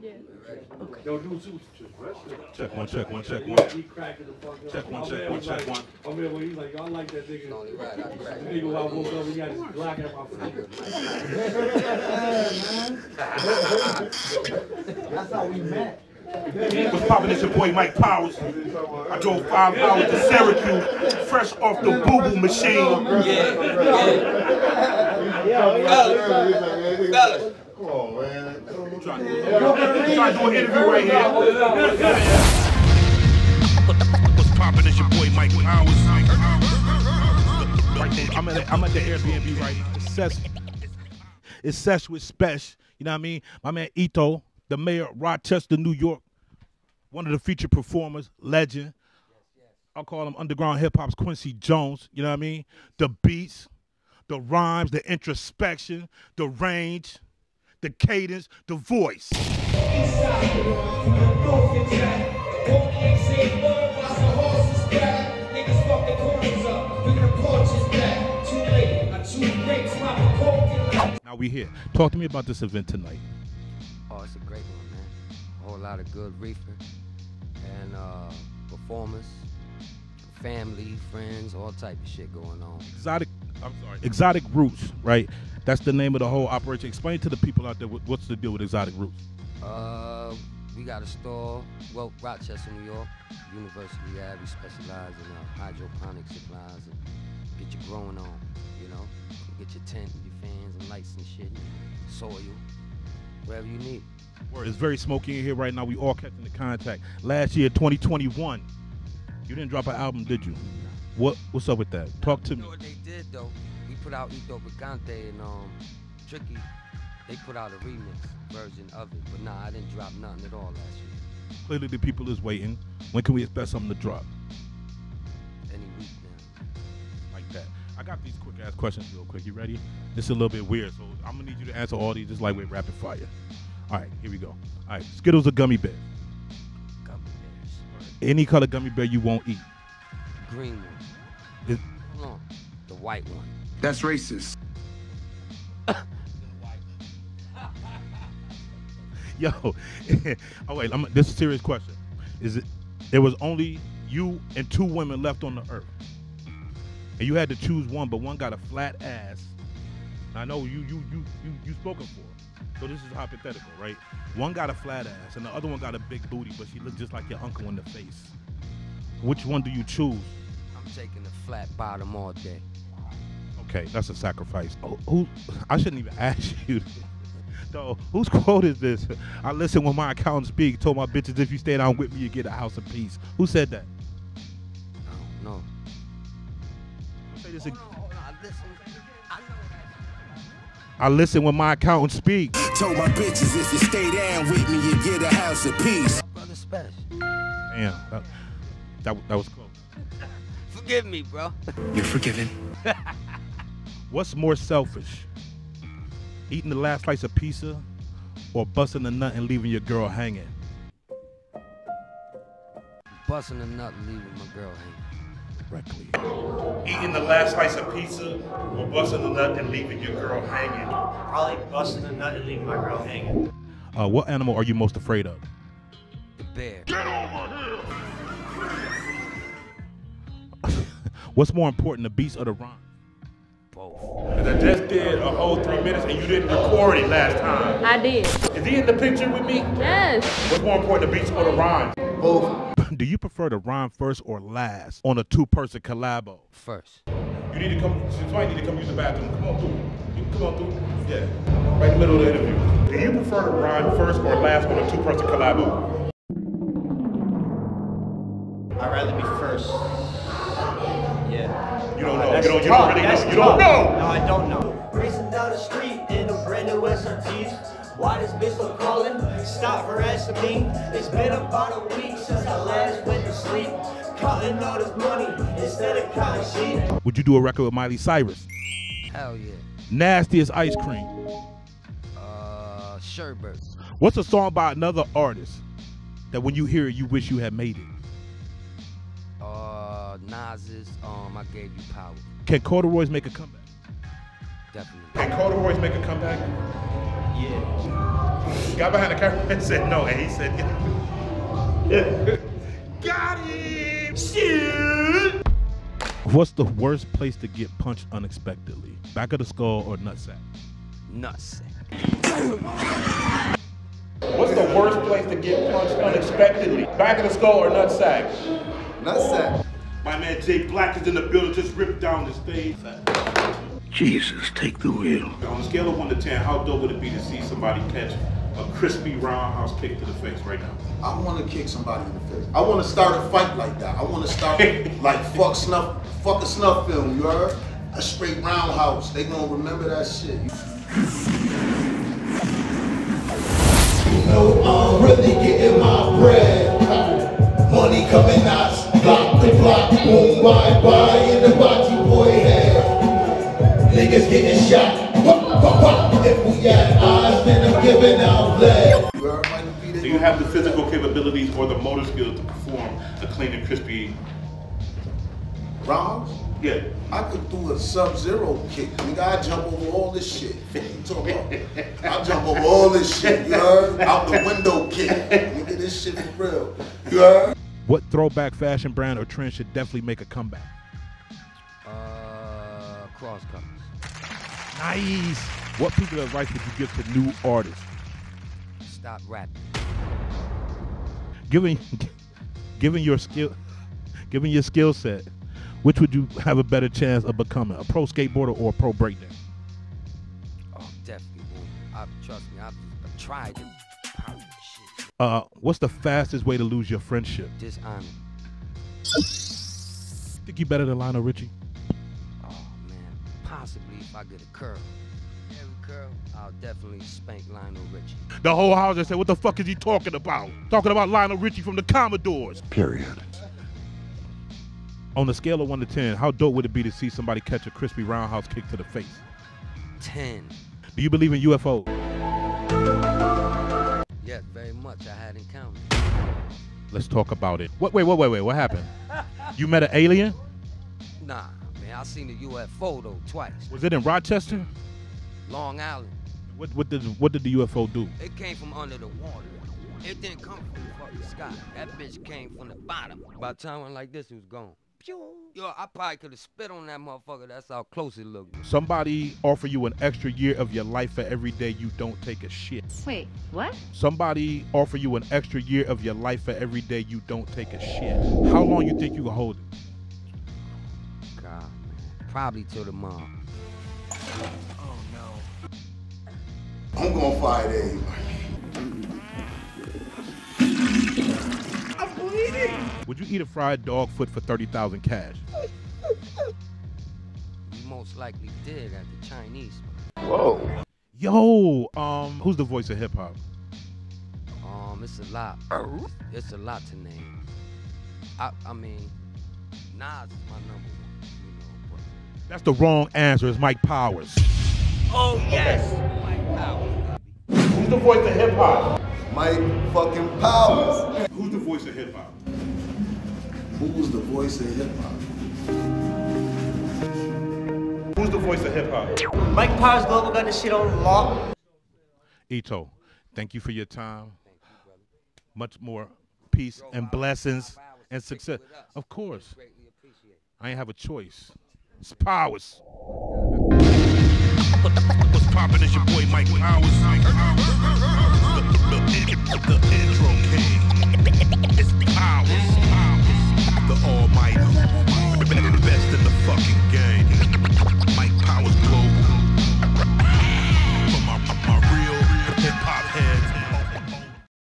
Yeah. Okay. Yo, do two. Check one, check one, check one. Check one, check one, check one. Oh man, well he's like, y'all like that nigga. Nigga, when I woke up, he got his Glock at my foot. That's how we met. What's poppin'? It's your boy Mike Powers. I drove 5 hours to Syracuse, fresh off the boo-boo machine. Fellas. Come on, man. I'm trying to do an interview right here. What's poppin'? It's your boy Mike Powers. Right there. I'm at the Airbnb right now. It's Sesh with Spesh. You know what I mean? My man Eto, the mayor of Rochester, New York, one of the featured performers, legend. I'll call him underground hip-hop's Quincy Jones, you know what I mean? The beats, the rhymes, the introspection, the range, the cadence, the voice. Now we here. Talk to me about this event tonight. Oh, it's a great one, man. A whole lot of good reefer and performers, family, friends, all type of shit going on. Exotic Roots, right? That's the name of the whole operation. Explain to the people out there what's the deal with Exotic Roots. We got a store, well, Rochester, New York, University Ave. We specialize in hydroponic supplies and get you growing on, you know? Get your tent and your fans and lights and shit, and soil. Whatever you need. It's very smoky in here right now. We all kept in the contact. Last year, 2021, you didn't drop an album, did you? What's up with that? Talk to me. You know what they did though? We put out Eto Vicante and Tricky. They put out a remix version of it, but nah, I didn't drop nothing at all last year. Clearly, the people is waiting. When can we expect something to drop? Any week now. Like that. I got these quick ass questions real quick. You ready? This is a little bit weird, so I'm gonna need you to answer all these just like with rapid fire. All right, here we go. All right, Skittles or gummy bears? Gummy bears. Any color gummy bear you won't eat? Green one. Hold on. The white one. That's racist. Yo, oh wait, this is a serious question. There was only you and 2 women left on the earth. And you had to choose one, but one got a flat ass. I know you spoken for her, so this is hypothetical, right? One got a flat ass, and the other one got a big booty, but she looked just like your uncle in the face. Which one do you choose? I'm taking the flat bottom all day. Okay, that's a sacrifice. Oh, I shouldn't even ask you this. So, whose quote is this? I listen when my accountant speak, told my bitches if you stay down with me, you get a house apiece. Who said that? I don't know. I listen when my accountant speaks. Told my bitches if you stay down with me, you get a house of peace. Brother Special. Damn, that was close. Forgive me, bro. You're forgiven. What's more selfish? Eating the last slice of pizza or busting a nut and leaving your girl hanging? Busting a nut and leaving my girl hanging. Correctly. Eating the last slice of pizza or busting the nut and leaving your girl hanging? Probably busting the nut and leaving my girl hanging. What animal are you most afraid of? The bear. Get over here! What's more important, the beats or the rhyme? Both. Because I just did a whole 3 minutes and you didn't record it last time. I did. Is he in the picture with me? Yes. What's more important, the beats or the rhyme? Both. Do you prefer to rhyme first or last on a 2-person collabo? First. You need to come, somebody need to come use the bathroom. Come on through. You come on through. Yeah. Right in the middle of the interview. Do you prefer to rhyme first or last on a 2-person collabo? I'd rather be first. Yeah. You don't know. That's you don't really know. You don't know. No, I don't know. Racing down the street in a brand new SRTs. Why this bitch look calling? Stop harassing me. It's been about a week since I last went to sleep. Counting all this money instead of counting sheep. Would you do a record with Miley Cyrus? Hell yeah. Nastiest ice cream? Sherbert. What's a song by another artist that when you hear it, you wish you had made it? Nas's, I Gave You Power. Can corduroys make a comeback? Definitely. Can corduroys make a comeback? Yeah. Got behind the camera and said no, and he said yeah. Got him! Shit! What's the worst place to get punched unexpectedly? Back of the skull or nutsack? Nutsack. What's the worst place to get punched unexpectedly? Back of the skull or nutsack? Nutsack. My man Jai Black is in the building, just ripped down the stage. Jesus, take the wheel. On a scale of 1 to 10, how dope would it be to see somebody catch a crispy roundhouse kick to the face right now? I want to kick somebody in the face. I want to start a fight like that. I want to start like fuck a snuff film, you heard? A straight roundhouse. They gonna remember that shit. No, I'm really getting my bread. Money coming out, block to block, boom, bye-bye in the body boy head. Niggas getting shot, pop, pop, pop. If we had eyes, then I'm giving out lead. Do you have the physical capabilities or the motor skills to perform a clean and crispy rounds? Yeah. I could do a sub-zero kick. I jump over all this shit. I jump over all this shit, you heard? Out the window kick. Nigga, this shit is real. You heard? What throwback fashion brand or trend should definitely make a comeback? Crosscutters. Nice. What piece of advice would you give to new artists? Stop rapping. Given your skill set, which would you have a better chance of becoming, a pro skateboarder or a pro breakdancer? Oh, definitely. Trust me, I've tried to pound shit. What's the fastest way to lose your friendship? Dishonor. Think you better than Lionel Richie? Oh, man. Possibly if I get a curl. Every curl, I'll definitely spank Lionel Richie. The whole house said, what the fuck is he talking about? Talking about Lionel Richie from the Commodores. Period. On a scale of 1 to 10, how dope would it be to see somebody catch a crispy roundhouse kick to the face? 10. Do you believe in UFOs? Yes, very much. I had encountered. Let's talk about it. What? Wait. What happened? You met an alien? Nah, man. I seen a UFO though twice. Was it in Rochester? Long Island. What did the UFO do? It came from under the water. It didn't come from the fucking sky. That bitch came from the bottom. By the time I went like this, it was gone. Yo, I probably could have spit on that motherfucker. That's how close it looked. Somebody offer you an extra year of your life for every day you don't take a shit. Wait, what? Somebody offer you an extra year of your life for every day you don't take a shit. How long you think you can hold it? God, man. Probably till tomorrow. Oh, no. I'm going to fight everybody. I'm bleeding. Would you eat a fried dog foot for 30,000 cash? You most likely did at the Chinese. Whoa. Yo, who's the voice of hip hop? It's a lot. It's a lot to name. I mean, Nas is my number one. You know, but... That's the wrong answer. It's Mike Powers. Oh yes, okay. Mike Powers. Who's the voice of hip hop? Mike fucking Powers. Who's the voice of hip hop? Who's the voice of hip hop? Who's the voice of hip hop? Mike Powers Global got this shit on lock. Eto, thank you for your time. Thank you, brother. Much more peace and blessings and success. Of course. I ain't have a choice. It's Powers. What's poppin'? It's your boy Mike Powers.